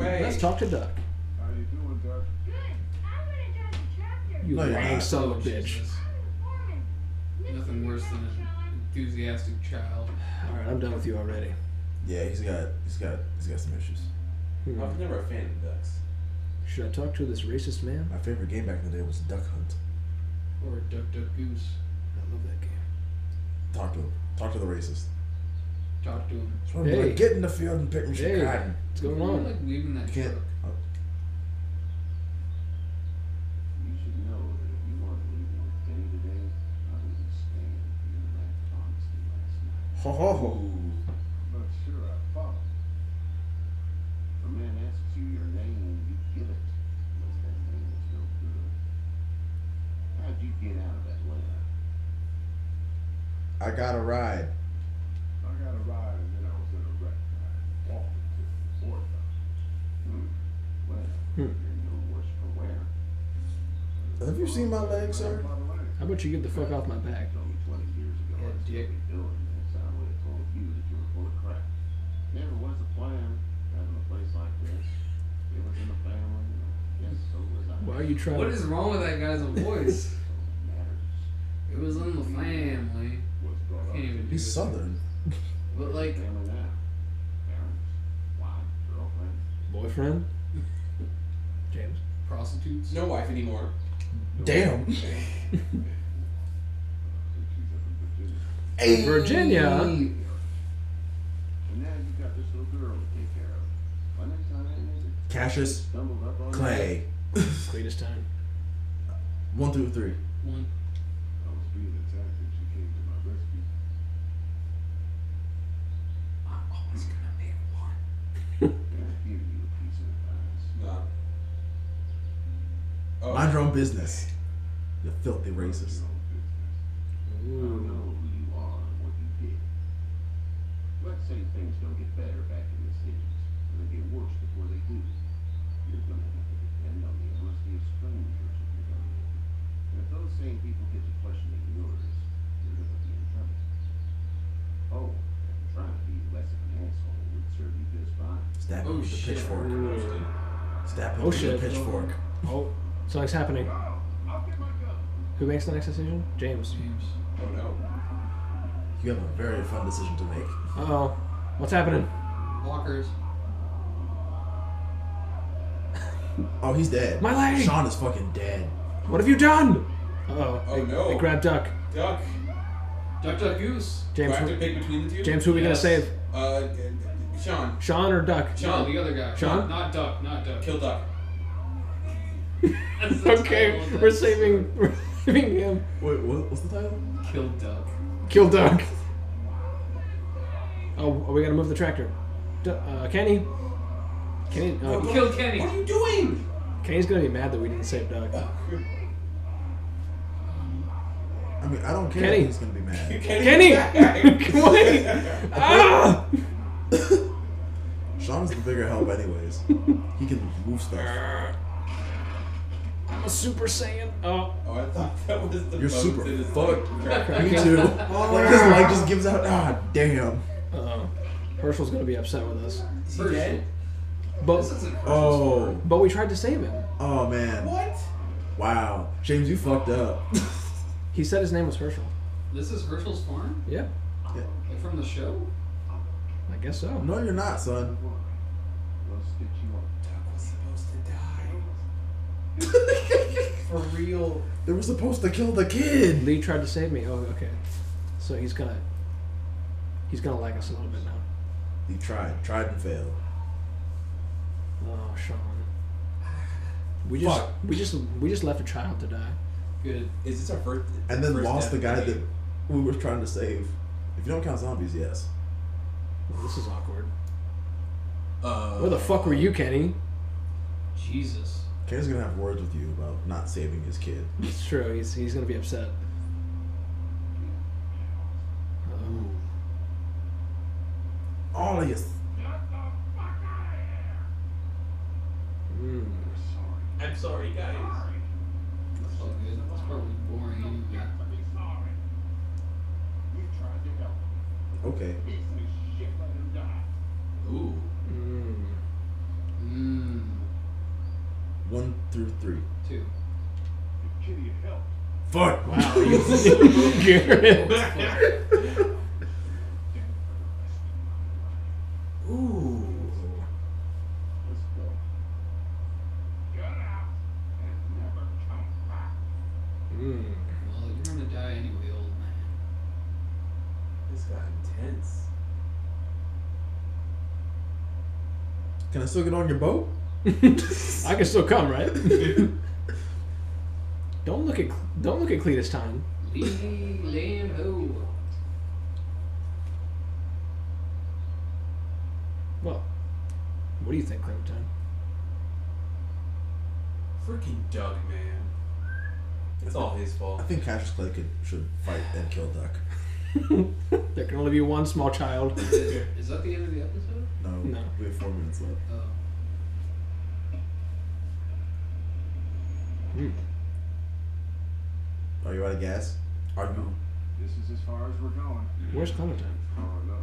Hey. Let's talk to Duck. How you doing, Duck? Good. I'm gonna drive the tractor. You lame son of a bitch. Nothing worse than an enthusiastic child. All right, I'm done with you already. Yeah, he's got some issues. Hmm. I've never a fan of ducks. Should I talk to this racist man? My favorite game back in the day was Duck Hunt. Or Duck Duck Goose. I love that game. Talk to him. Talk to the racist. Talk to him. So hey. Like, get in the field and pick me some cotton. What's going on? Like leaving that truck. Oh. You should know that if you want to leave one thing today, I would just stay in your life honesty last night. Ho ho ho. I'm not sure I follow. A man asks you your name and you give it. Unless that name is no good. How'd you get out of Atlanta? I got a ride. And then I was in a wreck. I walked into the fourth house. Well, you're no worse for wear. Have you seen my legs, sir? How about you get the fuck off my back? Told me 20 years ago I was doing this. I would have told you that you were full of crap. Never was a plan having a place like this. It was in the family. Yes, so was I. Why are you trying? What is wrong with that guy's voice? It was in the family. I can't even do He's southern. But like, boyfriend, James, prostitutes, no wife anymore. Damn. Hey, Virginia. And now you got this little girl to take care of. By next time, Cassius, Clay, greatest time. 1 through 3. 1. I was being attacked and she came to my rescue. It's gonna be one. Give you a piece of advice. Nah. Mind your own business. You filthy racist. Ooh. I know who you are and what you did. Let's say things don't get better back in the cities, and they get worse before they do. You're gonna have to depend on the honesty of strangers if you're gonna do it. And if those same people get to questioning yours, you're gonna be in trouble. Oh. Trying to be less of an asshole would serve you just fine. Stab him with the pitchfork. Stab him with the pitchfork. Oh, something's happening. Who makes the next decision? James. Oh no. You have a very fun decision to make. Uh-oh. What's happening? Walkers. Oh, he's dead. My leg! Sean is fucking dead. What have you done? Uh-oh. Oh no. They grabbed Duck. Duck, Duck, Goose. James, do I have to pick between the two? James, who are we going to save? Sean. Sean or Duck? Sean, the other guy. Sean? Not Duck. Kill Duck. Okay, we're saving him. Wait, what's the title? Kill Duck. Oh, are we going to move the tractor? Kenny? Kill Kenny. What are you doing? Kenny's going to be mad that we didn't save Duck. I mean, I don't care. Kenny. He's going to be mad. Kenny! Come on! Ah! Sean's the bigger help anyways. He can move stuff. I'm a Super Saiyan. Oh, I thought that was the You're super fucked. Me too. Like, his leg just gives out. Ah, damn. Uh-oh. Hershel's going to be upset with us. Is he dead? But we tried to save him. Oh, man. What? Wow. James, you fucked up. He said his name was Hershel. This is Hershel's farm? Yeah. Like from the show? I guess so. No, you're not, son. Duck was supposed to die. For real. They were supposed to kill the kid. Lee tried to save me. Oh, okay. So he's gonna like us a little bit now. He tried and failed. Oh, Sean. We just left a child to die. Good. Is this our first? And then lost the guy that we were trying to save. If you don't count zombies, yes. Well, this is awkward. Where the fuck were you, Kenny? Jesus. Kenny's gonna have words with you about not saving his kid. It's true. He's gonna be upset. All of you. Get the fuck out of here. I'm sorry, guys. That's probably boring anyway. Okay. Ooh. 1 through 3. 2. Kitty help. Fuck! Wow, you Garrett. Ooh. Let's go. Get out and never come back. Well, you're gonna die anyway, old man. This got intense. Can I still get on your boat? I can still come, right? Don't look at Cletus time. Leave ho. Well, what do you think, Clementine? Freaking Doug, man. It's all his fault. I think Cash Clay should fight and kill Duck. There can only be one small child. Is that the end of the episode? No. We have 4 minutes left. Are you out of gas? Are you? No. This is as far as we're going. Where's Clementine? Oh, no.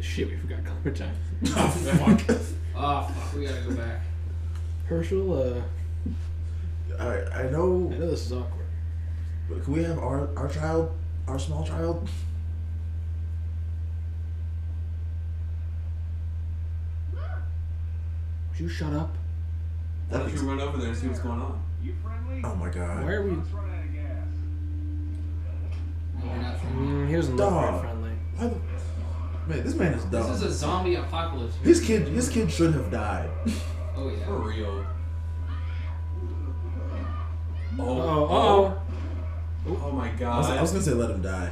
Shit, we forgot Clementine. Oh, fuck. We gotta go back. Hershel, I know this is awkward. But can we have our child? Our small child? Would you shut up? Why don't you run over there and see what's going on? You friendly? Oh my god. Where are we? He was not very friendly. Why the... Man, this man is dumb. This is a zombie apocalypse. This kid should have died. Oh yeah. For real. Oh my god. I was gonna say let him die.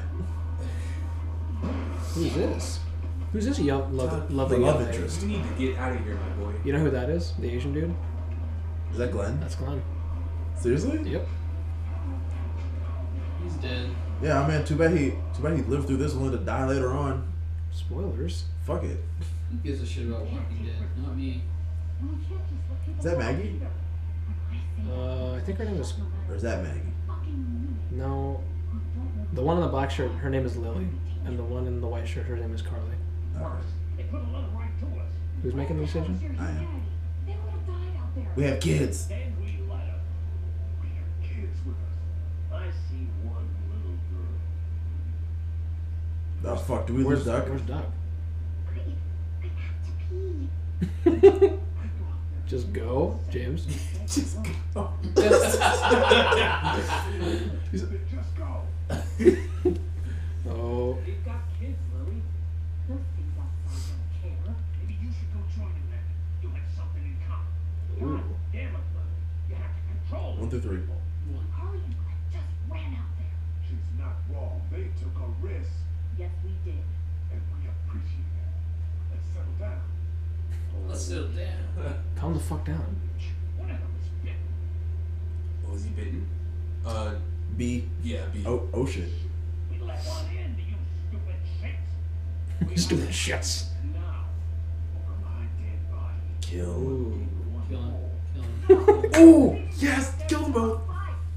Who's this? Who's this lovely love interest? You need to get out of here, my boy. You know who that is? The Asian dude? Is that Glenn? That's Glenn. Seriously? Yep. He's dead. Yeah, I mean, too bad he lived through this only to die later on. Spoilers. Fuck it. Who gives a shit about Walking Dead? Not me. Is that Maggie? I think her name is... Or is that Maggie? No. The one in the black shirt, her name is Lily. And the one in the white shirt, her name is Carly. Who's making the decision? I am. We have kids. And we let them. We have kids with us. I see one little girl. Oh fuck! Do we lose Duck? Where's Duck? I have to pee. Just go, James. Just go. Just go. Oh. They've got kids, Lily. Those things outside don't care. Maybe you should go join them then. You have something in common. Ooh. God damn it, Lily. You have to control 1 through 3. Carly and Glenn just ran out there. She's not wrong. They took a risk. Yes, we did. And we appreciate that. Let's settle down. Let's settle down. Calm the fuck down. One of them was bitten. Oh, was he bitten? B. Yeah, B. Oh shit. We let one in, you stupid shits. We stupid shits. Now, over my dead body. Kill. Kill him. Ooh, yes, kill them both. Don't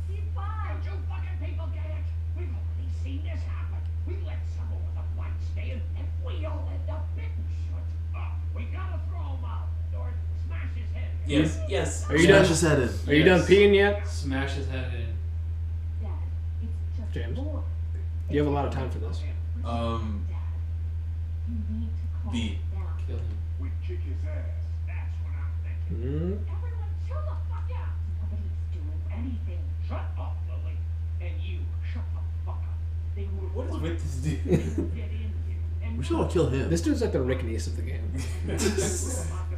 you fucking people get it? We've already seen this happen. We let someone with a white stay in, and we all end up bitten. Shut up. We gotta throw him out or smash his head in. Yes. Are you smash done? His head in. Are you done peeing yet? Smash his head in. Dad, it's just James, more. You have a lot of time for this. B. Kill him. We kick his ass. That's what I'm thinking. Everyone chill the fuck out. Nobody's doing anything. Shut up, Lily. And you, shut the fuck up. What is with this dude? We should all kill him. This dude's like the Rick Ness of the game. We're about to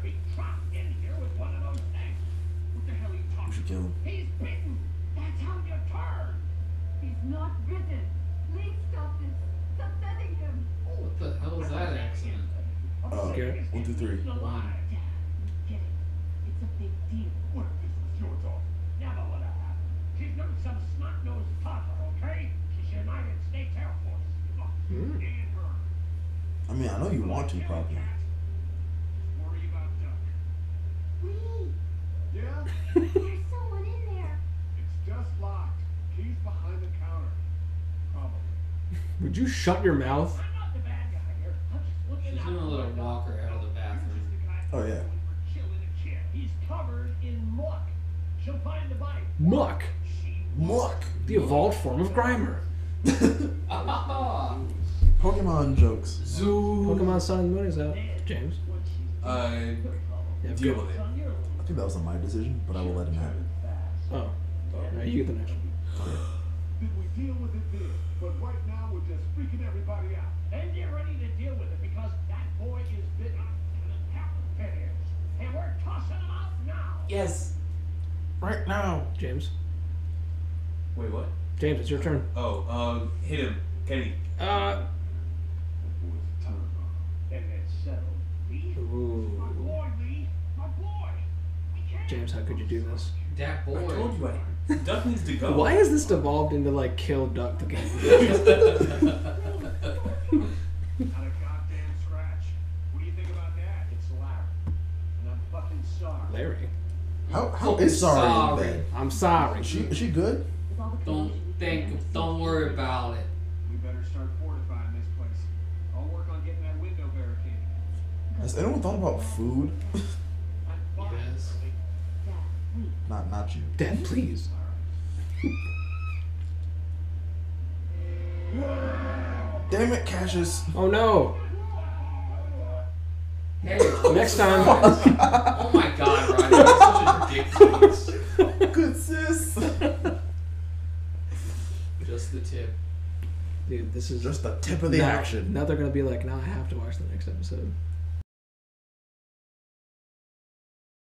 be trapped in here with one of those things. What the hell are you talking about? We should kill him. He's bitten. That's how you turn. He's not bitten. Please stop this. Stop sending him. What the hell is that accent? 1, 2, 3. One. It's a big deal. What if this was your daughter? Never would have happened. She's not some snot-nosed toddler, okay? She's United States Air Force. I mean, I know you want to, probably. Just worry about Duck. Lee. Yeah? There's someone in there. It's just locked. Keys behind the counter. Would you shut your mouth? I'm not the bad guy here. I'm just looking. She's gonna let him walk her out of the bathroom. Oh yeah. Muck. Muck. The evolved form of Grimer. Pokemon jokes. Zoo. Pokemon Sun and Moon is out. James. Deal with it. I think that wasn't my decision, but I will let him have it. Oh. Right, you get the next one. Did we deal with it there? But right now we're just freaking everybody out. And get ready to deal with it because that boy is bitten and a cap of pairs. And we're tossing him out now. Yes. Right now. James. Wait, what? James, it's your turn. Oh, hit him. Kenny. And it's settled. Ooh. My boy, Lee. My boy. James, how could you do this? That boy. I told you I. Duck needs to go. Why has this evolved into like Kill Duck the game? Not a goddamn scratch. What do you think about that? It's Larry. And I'm fucking sorry. Larry? How is sorry? Sorry. I'm sorry. Is she good? Don't worry about it. We better start fortifying this place. I'll work on getting that window barricaded. Has anyone thought about food? Yes. Not you. Dad, please. Damn it, Cassius. Oh no. Hey, next time. Oh my god, Ryan. That's such a ridiculous. Good sis. Just the tip. Dude, this is just the tip of the action. Now they're going to be like, now I have to watch the next episode.